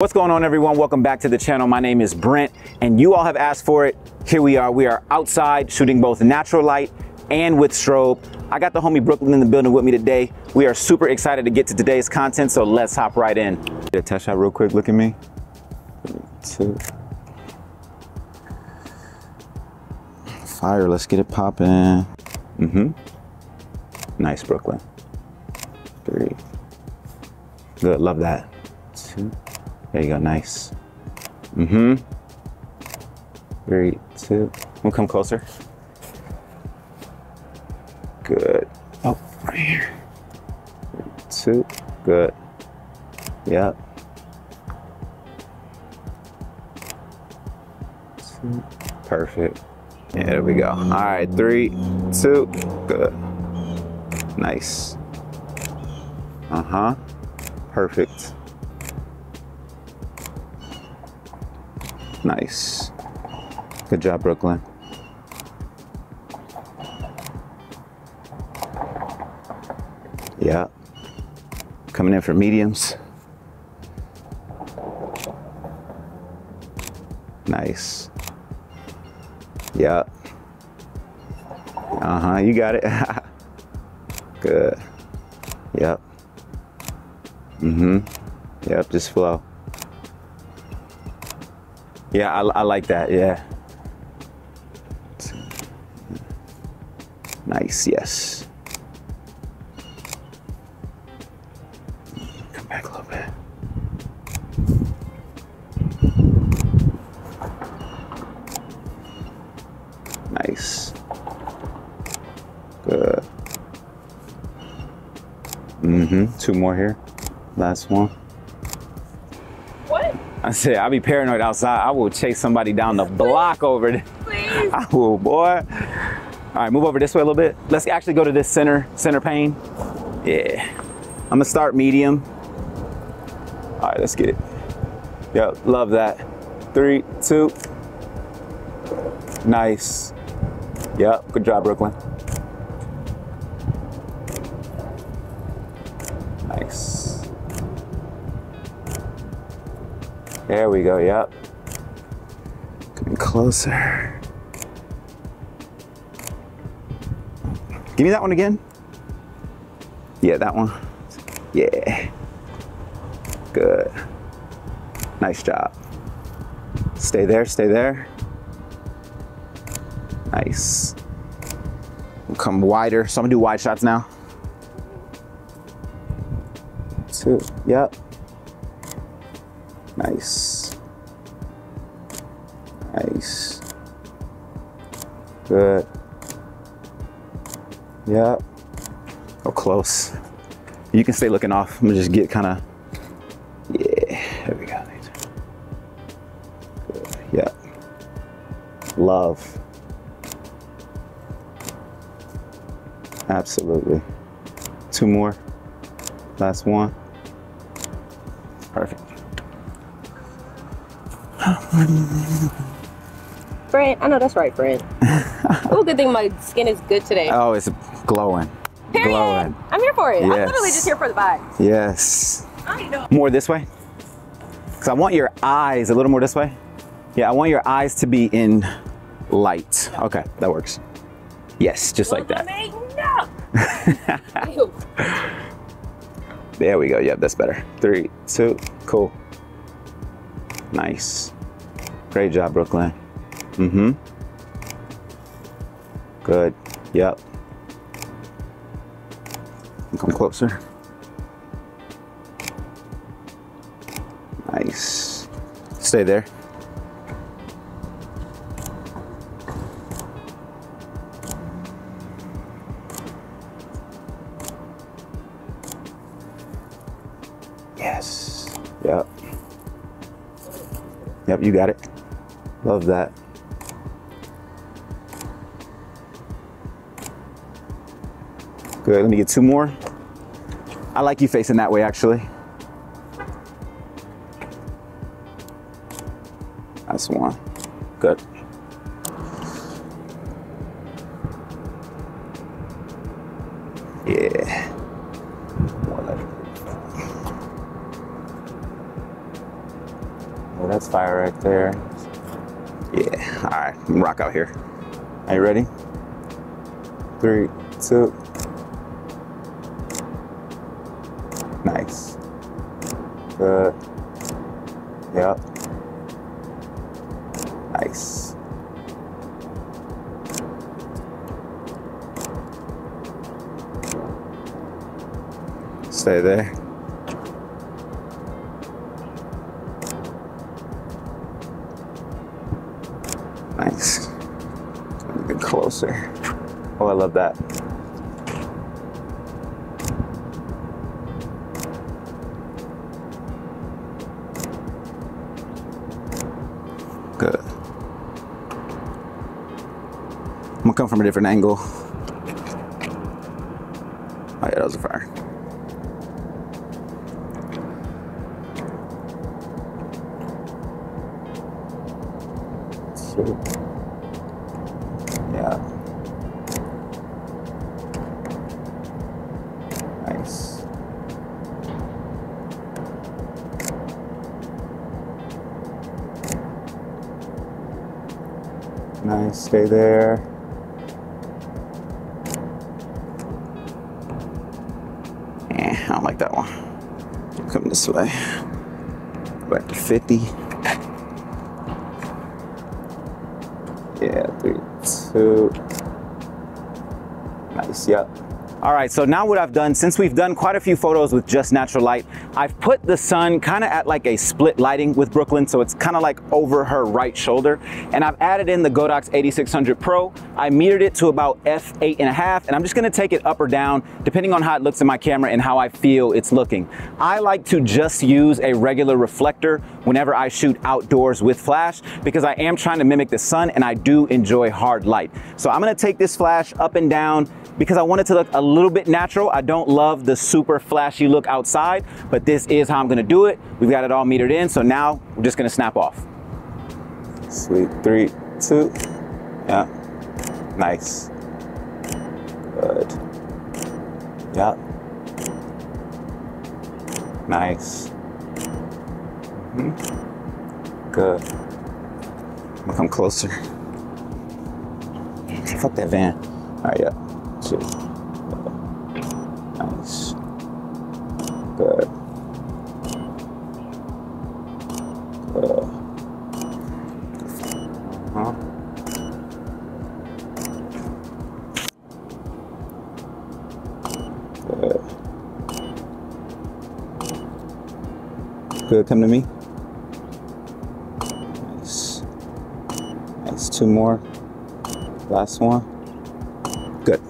What's going on, everyone? Welcome back to the channel. My name is Brent and you all have asked for it. Here we are. We are outside shooting both natural light and with strobe. I got the homie Brooklyn in the building with me today. We are super excited to get to today's content, so let's hop right in. Get a test shot real quick. Look at me. 1, 2. Fire. Let's get it popping. Nice, Brooklyn. 3. Good. Love that. 2. There you go, nice. 3, 2. We'll come closer. Good. Oh, right here. 3, 2. Good. Yep. 2. Perfect. Yeah, there we go. All right, 3, 2. Good. Nice. Perfect. Nice. Good job, Brooklyn. Yeah. Coming in for mediums. Nice. Yeah. You got it. Good. Yep. Yep, just flow. Yeah, I like that, yeah. Nice, yes. Come back a little bit. Nice. Good. 2 more here. Last one. What? I said, I'll be paranoid outside. I will chase somebody down the block over there. Please. I will, boy. All right, move over this way a little bit. Let's actually go to this center pane. Yeah. I'm gonna start medium. All right, let's get it. Yep, love that. 3, 2. Nice. Yep, good job, Brooklyn. Nice. There we go, yep. Coming closer. Give me that one again. Yeah, that one. Yeah. Good. Nice job. Stay there, stay there. Nice. We'll come wider. So I'm gonna do wide shots now. 2, yep. Nice. Nice. Good. Yep. Oh, close. You can stay looking off. I'm gonna just get kind of, yeah, there we go. Good. Yep. Love. Absolutely. 2 more. Last one. Perfect. Brent, I know that's right, Brent. Oh, good thing my skin is good today. Oh, it's glowing. Period. Glowing. I'm here for it. Yes. I'm literally just here for the vibes. Yes. I know. More this way. Because I want your eyes a little more this way. Yeah, I want your eyes to be in light. Yeah. Okay, that works. Yes, just like that. No. There we go. Yep, that's better. 3, 2, cool. Nice. Great job, Brooklyn. Good. Yep. Come closer. Nice. Stay there. Yes. Yep. Yep, you got it. Love that. Good, let me get 2 more. I like you facing that way, actually. That's one. Good. Yeah. One left. Yeah, that's fire right there. Yeah, all right, I'm rock out here. Are you ready? 3, 2. Nice. Good. Yep. Nice. Stay there. Nice. Get closer. Oh, I love that. Good. I'm gonna come from a different angle. Oh yeah, that was a fire. Yeah. Nice. Nice, stay there. Eh, I don't like that one. Come this way. Back to 50. Yeah, 3, 2. Nice, yep. All right, so now what I've done, since we've done quite a few photos with just natural light, I've put the sun kind of at like a split lighting with Brooklyn, so it's kind of like over her right shoulder. And I've added in the Godox 8600 Pro. I metered it to about f/8.5, and I'm just gonna take it up or down, depending on how it looks in my camera and how I feel it's looking. I like to just use a regular reflector whenever I shoot outdoors with flash, because I am trying to mimic the sun and I do enjoy hard light. So I'm gonna take this flash up and down because I want it to look a little bit natural. I don't love the super flashy look outside, but this is how I'm gonna do it. We've got it all metered in, so now we're just gonna snap off. Sweet, 3, 2, yeah, nice, good, yeah, nice, good. I'm gonna come closer. Fuck that van. All right, yeah, 2. Nice. Good. Good. Huh? Good. Good, come to me. Nice. Nice, 2 more. Last one. Good.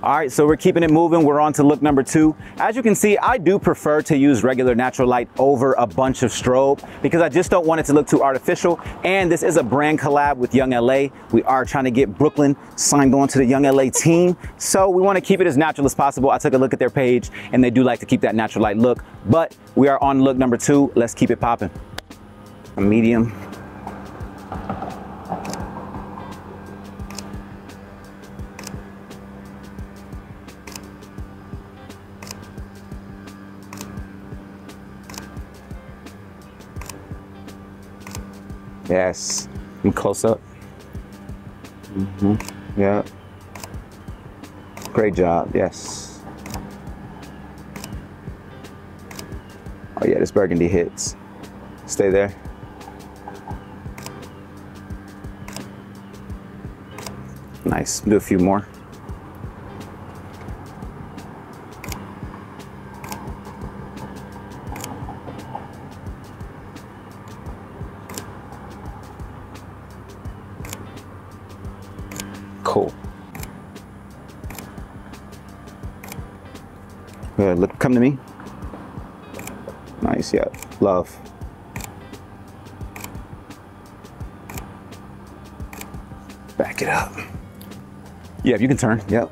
All right, so we're keeping it moving. We're on to look number 2. As you can see, I do prefer to use regular natural light over a bunch of strobe because I just don't want it to look too artificial. And this is a brand collab with Young LA. We are trying to get Brooklyn signed on to the Young LA team. So we want to keep it as natural as possible. I took a look at their page and they do like to keep that natural light look, but we are on look number 2. Let's keep it popping. A medium. Yes, and close up. Yeah. Great job, yes. Oh yeah, this burgundy hits. Stay there. Nice, do a few more. Cool. Good, look, come to me. Nice, yeah, love. Back it up. Yeah, if you can turn, yep.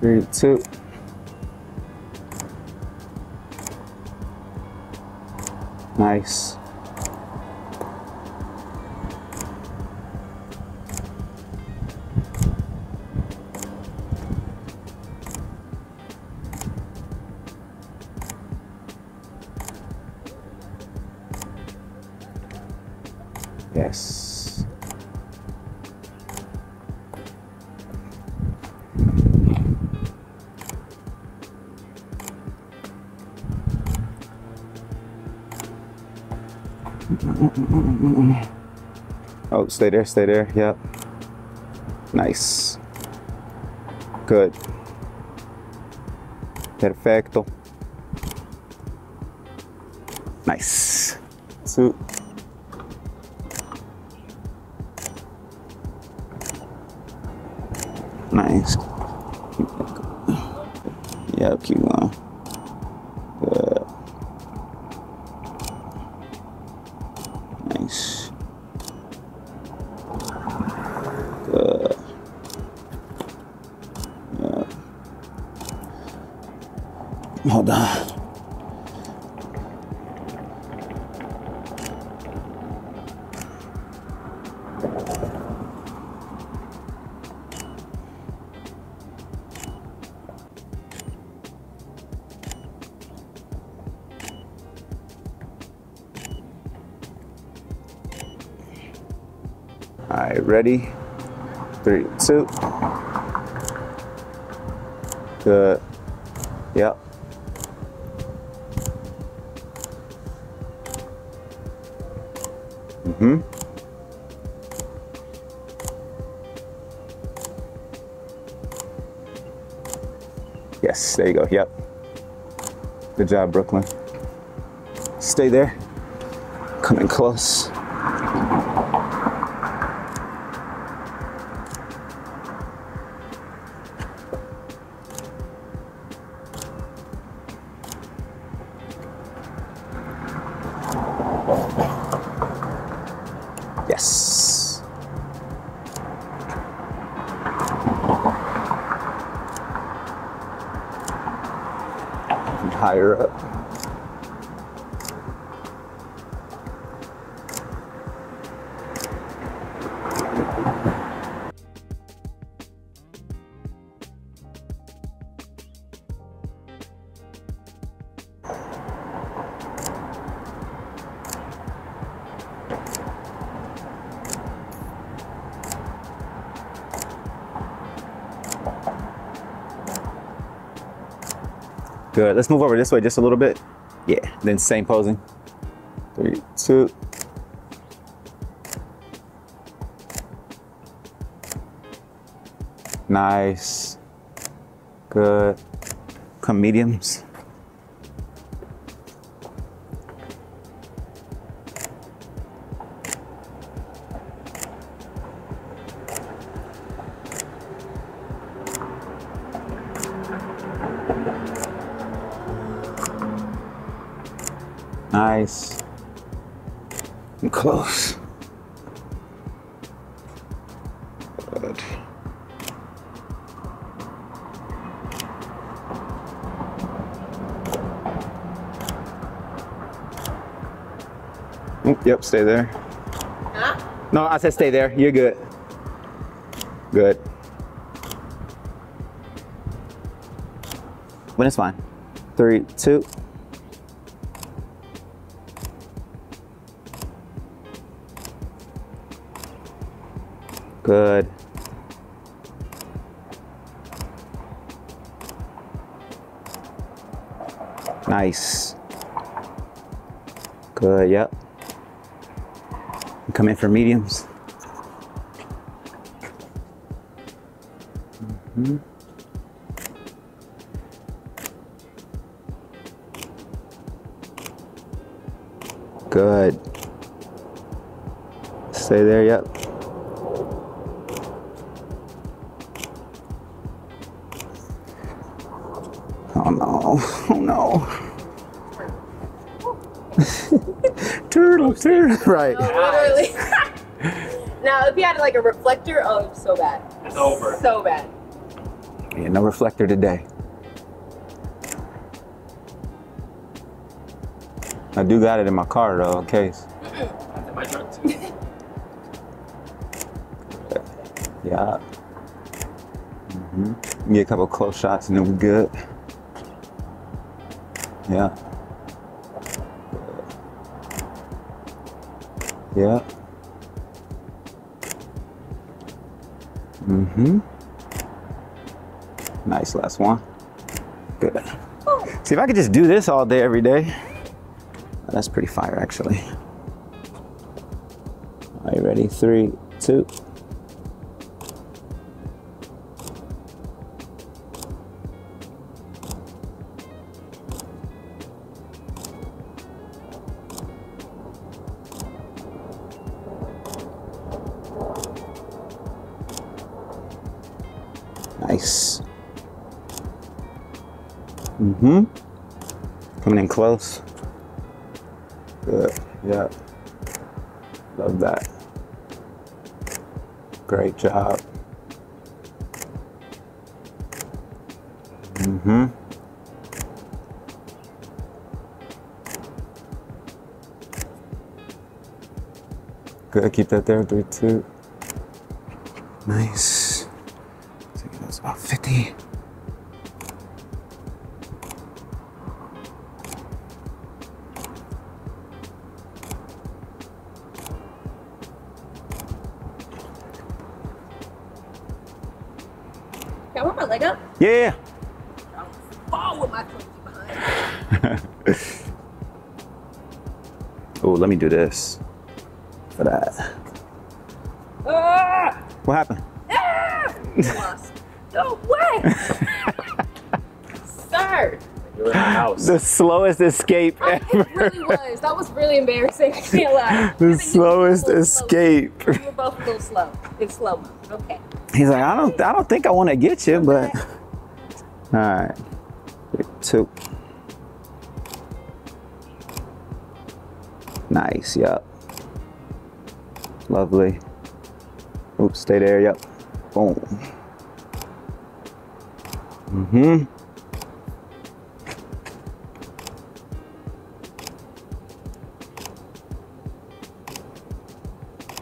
3, 2. Nice. Oh, stay there, yep. Nice. Good. Perfecto. Nice. Two. Nice. Keep that going. Yep, keep going. Good. Nice. Good. Yep. Hold on. All right, ready? 3, 2. Good. Yep. Mm-hmm. Yes, there you go, yep. Good job, Brooklyn. Stay there. Coming close. Yes. And higher up. Good, let's move over this way just a little bit. Yeah, then same posing. 3, 2. Nice. Good. Come mediums. Nice. I'm close. Good. Oh, yep, stay there. Huh? No, I said stay there. You're good. Good. When it's fine. 3, 2. Good. Nice. Good, yep. Come in for mediums. Mm-hmm. Good. Stay there, yep. Oh no, oh no. turtle, right. No, literally. Now, if you had like a reflector, oh, it's so bad. It's over. So bad. Yeah, no reflector today. I do got it in my car though, in case. That's in my truck too. Yeah. Mm-hmm. Get a couple close shots and then we're good. Yeah. Yeah. Mm-hmm. Nice, last one. Good. Oh. See, if I could just do this all day, every day. That's pretty fire, actually. Are you ready? 3, 2. Nice. Coming in close. Good. Yeah. Love that. Great job. Good. Keep that there. 3, 2. Nice. So that's about 50. Can I want my leg up? Yeah. I'll fall with my foot behind. Oh, let me do this for that. What happened? Lost. No way! Sir! You were in the house. The slowest escape ever. It really was. That was really embarrassing. I can't lie. The slowest escape. Slow. We were both a little slow. It's slow-mo. Okay. He's like, I don't think I want to get you, but all right, 3, 2. Nice, yep. Lovely. Oops, stay there, yep. Boom.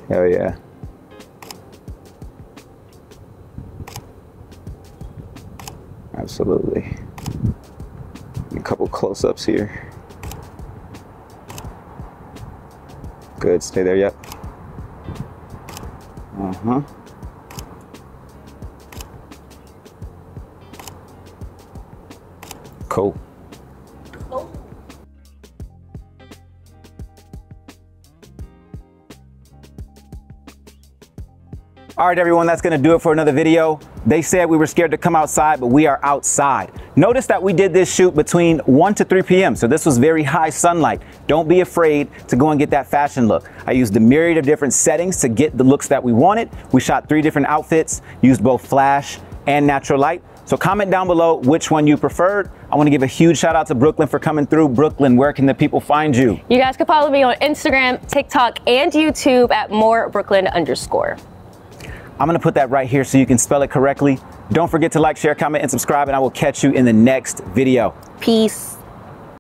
Hell yeah. Absolutely. A couple close-ups here. Good, stay there, yep. Cool. All right, everyone, that's gonna do it for another video. They said we were scared to come outside, but we are outside. Notice that we did this shoot between 1 to 3 p.m., so this was very high sunlight. Don't be afraid to go and get that fashion look. I used a myriad of different settings to get the looks that we wanted. We shot 3 different outfits, used both flash and natural light. So comment down below which one you preferred. I want to give a huge shout out to Brooklyn for coming through. Brooklyn, where can the people find you? You guys can follow me on Instagram, TikTok, and YouTube at @morebrooklyn_. I'm gonna put that right here so you can spell it correctly. Don't forget to like, share, comment, and subscribe, and I will catch you in the next video. Peace.